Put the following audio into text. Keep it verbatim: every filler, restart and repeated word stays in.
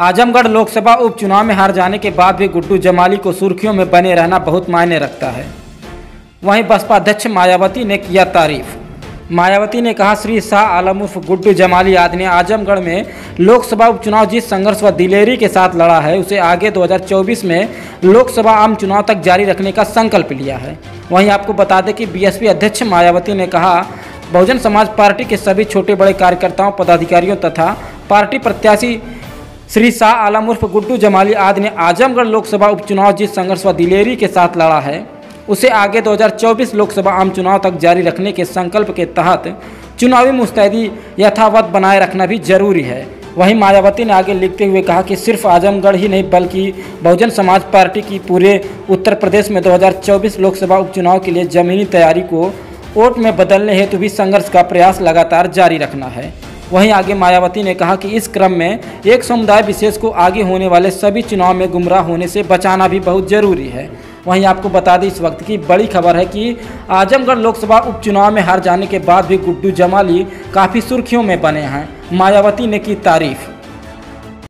आजमगढ़ लोकसभा उपचुनाव में हार जाने के बाद भी गुड्डू जमाली को सुर्खियों में बने रहना बहुत मायने रखता है। वहीं बसपा अध्यक्ष मायावती ने किया तारीफ। मायावती ने कहा, श्री शाह आलम उर्फ गुड्डू जमाली आदि ने आजमगढ़ में लोकसभा उपचुनाव जिस संघर्ष व दिलेरी के साथ लड़ा है, उसे आगे दो हज़ार चौबीस में लोकसभा आम चुनाव तक जारी रखने का संकल्प लिया है। वहीं आपको बता दें कि बीएसपी अध्यक्ष मायावती ने कहा, बहुजन समाज पार्टी के सभी छोटे बड़े कार्यकर्ताओं, पदाधिकारियों तथा पार्टी प्रत्याशी श्री शाह आलम उर्फ गुड्डू जमाली आदि ने आजमगढ़ लोकसभा उपचुनाव जिस संघर्ष व दिलेरी के साथ लड़ा है, उसे आगे दो हज़ार चौबीस लोकसभा आम चुनाव तक जारी रखने के संकल्प के तहत चुनावी मुस्तैदी यथावत बनाए रखना भी जरूरी है। वहीं मायावती ने आगे लिखते हुए कहा कि सिर्फ आजमगढ़ ही नहीं बल्कि बहुजन समाज पार्टी की पूरे उत्तर प्रदेश में दो हज़ार चौबीस लोकसभा उपचुनाव के लिए ज़मीनी तैयारी को वोट में बदलने हेतु भी संघर्ष का प्रयास लगातार जारी रखना है। वहीं आगे मायावती ने कहा कि इस क्रम में एक समुदाय विशेष को आगे होने वाले सभी चुनाव में गुमराह होने से बचाना भी बहुत ज़रूरी है। वहीं आपको बता दें, इस वक्त की बड़ी खबर है कि आजमगढ़ लोकसभा उपचुनाव में हार जाने के बाद भी गुड्डू जमाली काफ़ी सुर्खियों में बने हैं। मायावती ने की तारीफ।